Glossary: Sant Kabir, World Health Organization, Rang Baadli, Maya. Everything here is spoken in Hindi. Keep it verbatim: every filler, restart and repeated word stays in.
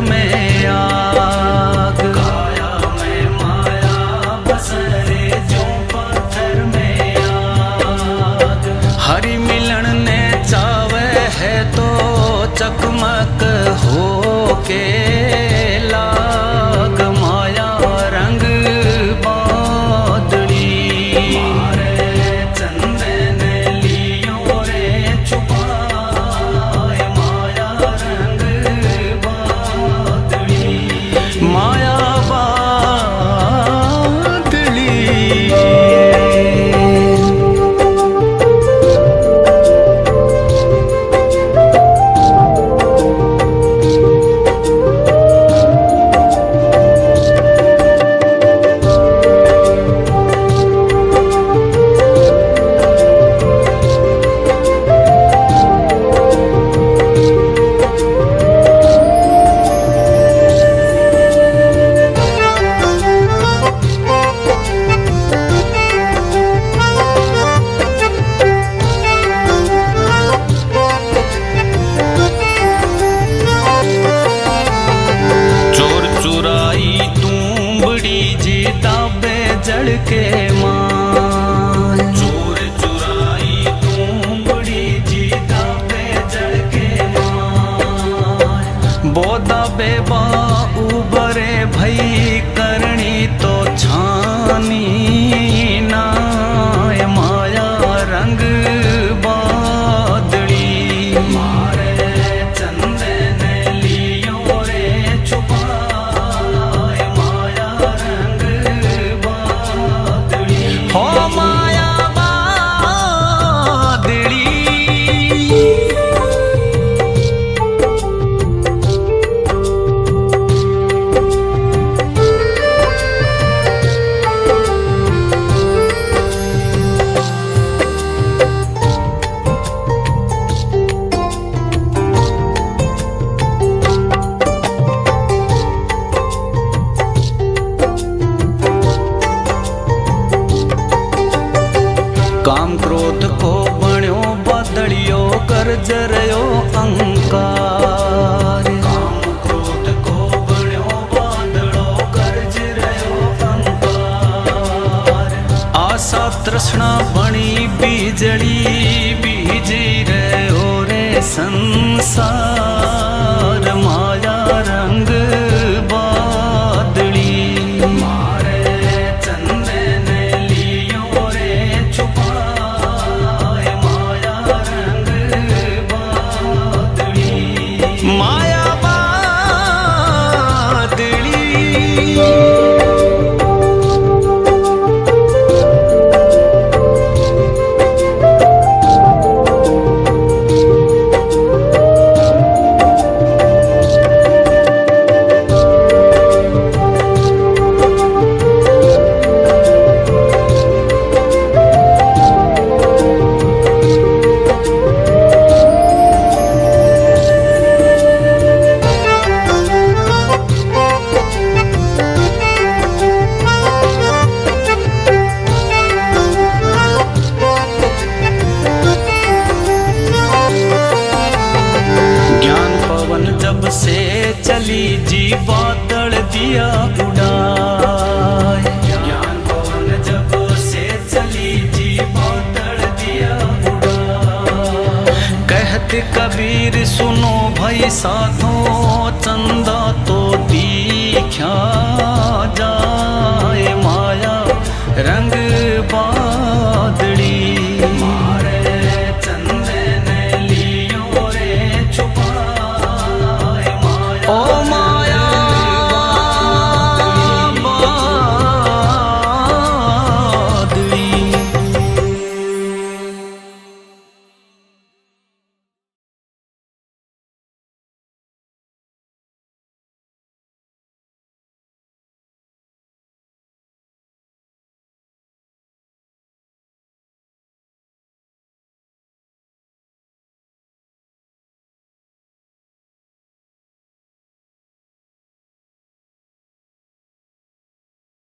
में आग, काया में माया बसरे जो पत्थर में आग। हरि मिलन ने चावे है तो चकमक हो के लाग, माया रंग बादली मारे चंदे ने लियो रे छुपाए, माया रंग बादली माया बादली। जड़ के मां चोर चुराई तू बड़ी जीता पे जड़ के मां, बोदा बेबा उबरे भई करनी तो छानी नाय, माया रंग बादली मारे चंदे ने लियो रे छुपाए, माया रंग माया बादली। काम क्रोध को बण्यो बादलियो कर जरयो अंकार, काम क्रोध को बण्यो बादलो कर जरयो अंकार। आशा तृष्णा बणी बिजली बीजी रहो रे संसार, माया रंग चली जी बादल दिया उड़ाए, ज्ञान पवन जब से चली जी बादल दिया उड़ाए। कहत कबीर सुनो भाई साधो